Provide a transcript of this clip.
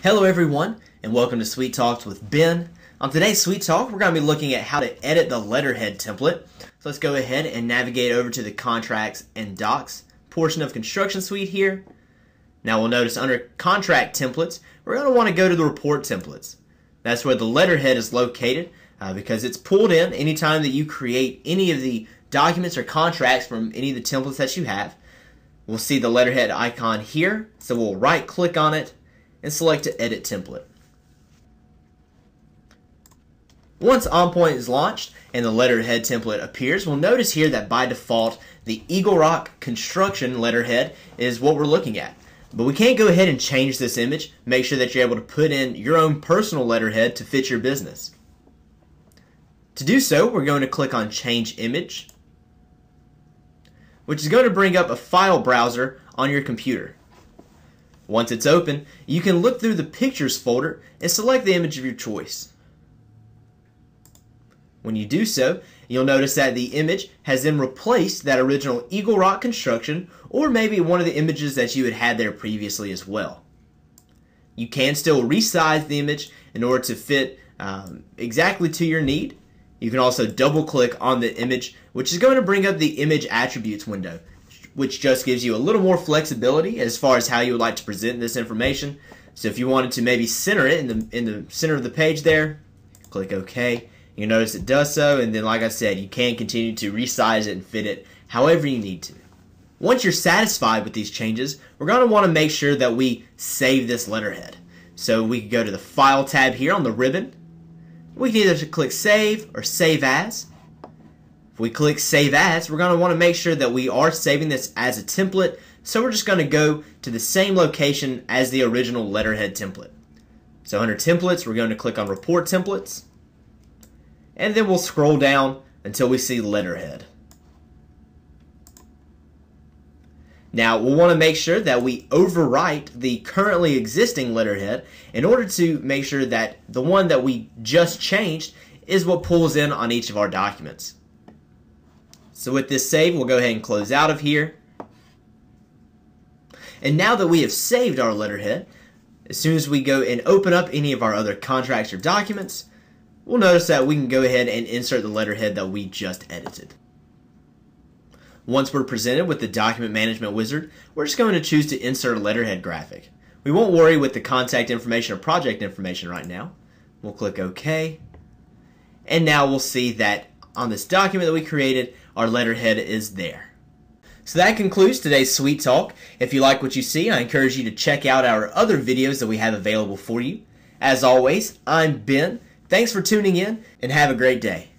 Hello everyone, and welcome to Suite Talks with Ben. On today's Suite Talk, we're going to be looking at how to edit the letterhead template. So let's go ahead and navigate over to the Contracts and Docs portion of Construction Suite here. Now we'll notice under Contract Templates, we're going to want to go to the Report Templates. That's where the letterhead is located because it's pulled in anytime that you create any of the documents or contracts from any of the templates that you have. We'll see the letterhead icon here, so we'll right-click on it and select to edit template. Once OnPoint is launched and the letterhead template appears, we'll notice here that by default the Eagle Rock Construction letterhead is what we're looking at. But we can go ahead and change this image. Make sure that you're able to put in your own personal letterhead to fit your business. To do so, we're going to click on Change Image, which is going to bring up a file browser on your computer. Once it's open, you can look through the Pictures folder and select the image of your choice. When you do so, you'll notice that the image has then replaced that original Eagle Rock Construction or maybe one of the images that you had had there previously as well. You can still resize the image in order to fit exactly to your need. You can also double-click on the image, which is going to bring up the Image Attributes window, which just gives you a little more flexibility as far as how you would like to present this information. So if you wanted to maybe center it in the center of the page there, click OK. You'll notice it does so, and then like I said, you can continue to resize it and fit it however you need to. Once you're satisfied with these changes, we're going to want to make sure that we save this letterhead. So we can go to the File tab here on the ribbon. We can either click Save or Save As. If we click Save As, we're going to want to make sure that we are saving this as a template, so we're just going to go to the same location as the original letterhead template. So under Templates, we're going to click on Report Templates, and then we'll scroll down until we see Letterhead. Now we'll want to make sure that we overwrite the currently existing letterhead in order to make sure that the one that we just changed is what pulls in on each of our documents. So with this save, we'll go ahead and close out of here. And now that we have saved our letterhead, as soon as we go and open up any of our other contracts or documents, we'll notice that we can go ahead and insert the letterhead that we just edited. Once we're presented with the Document Management Wizard, we're just going to choose to insert a letterhead graphic. We won't worry with the contact information or project information right now. We'll click OK. And now we'll see that on this document that we created, our letterhead is there. So that concludes today's Suite Talk. If you like what you see, I encourage you to check out our other videos that we have available for you. As always, I'm Ben. Thanks for tuning in, and have a great day.